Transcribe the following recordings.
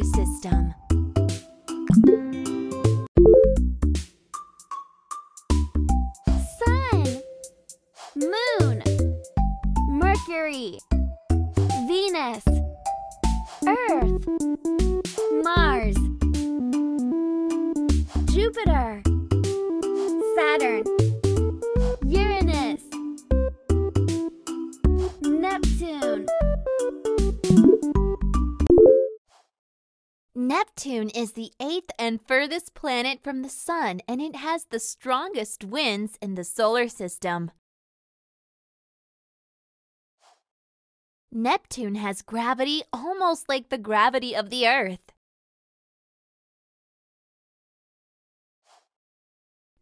solar system. Sun, Moon, Mercury, Venus, Earth, Mars, Jupiter, Saturn, Uranus, Neptune. Neptune is the 8th and furthest planet from the Sun, and it has the strongest winds in the solar system. Neptune has gravity almost like the gravity of the Earth.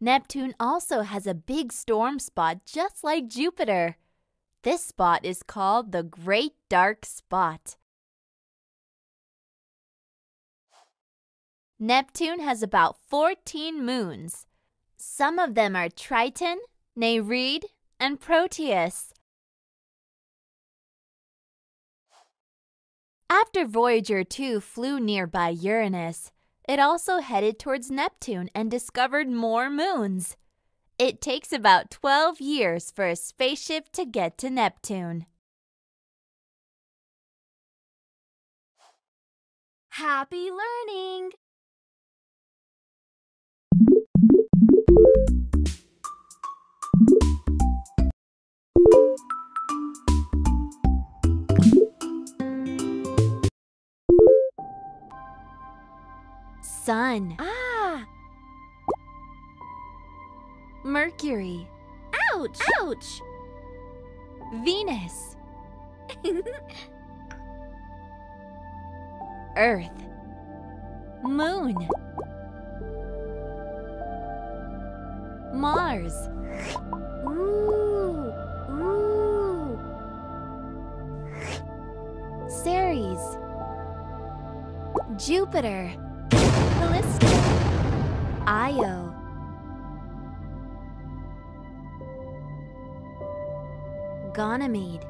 Neptune also has a big storm spot just like Jupiter. This spot is called the Great Dark Spot. Neptune has about 14 moons. Some of them are Triton, Nereid, and Proteus. After Voyager 2 flew nearby Uranus, it also headed towards Neptune and discovered more moons. It takes about 12 years for a spaceship to get to Neptune. Happy learning! Sun. Ah! Mercury. Ouch! Ouch! Venus. Earth. Moon. Mars. Ooh, ooh. Ceres. Jupiter. Callisto. Io. Ganymede.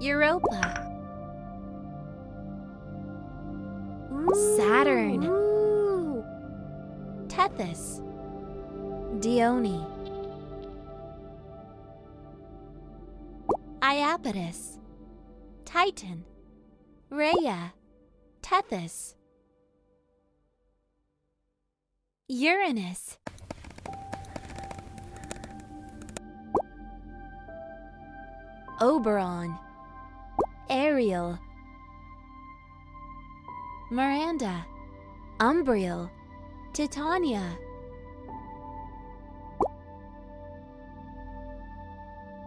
Europa. Saturn. Ooh. Tethys. Dione. Iapetus. Titan. Rhea. Tethys. Uranus. Oberon. Ariel. Miranda. Umbriel. Titania.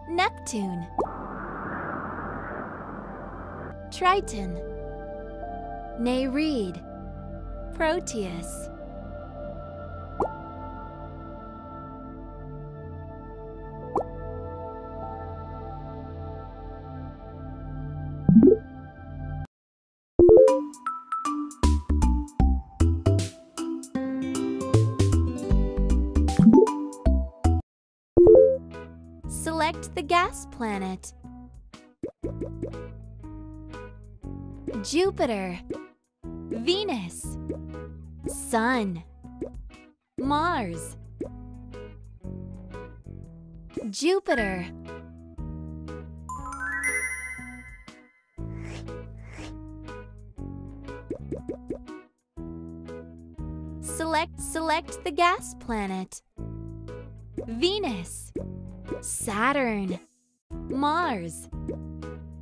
Neptune. Triton. Nereid. Proteus. Select the gas planet. Jupiter. Venus. Sun. Mars. Jupiter. Select the gas planet. Venus. Saturn. Mars.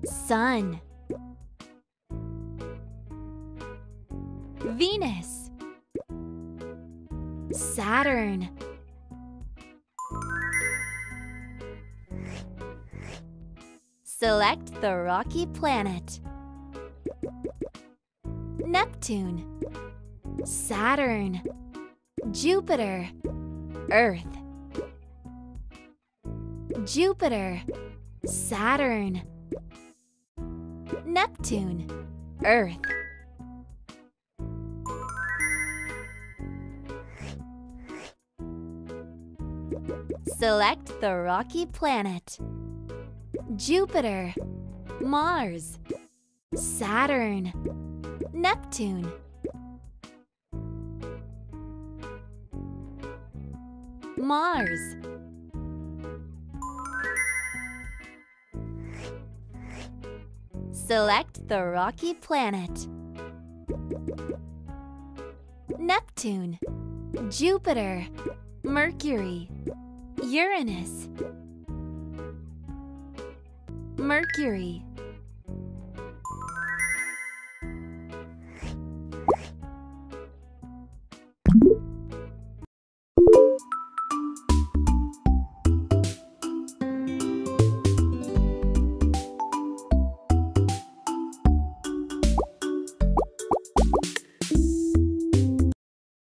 Sun. Venus. Saturn. Select the rocky planet. Neptune. Saturn. Jupiter. Earth. Jupiter. Saturn. Neptune. Earth. Select the rocky planet. Jupiter. Mars. Saturn, Neptune. Mars. Select the rocky planet. Neptune, Jupiter, Mercury, Uranus. Mercury.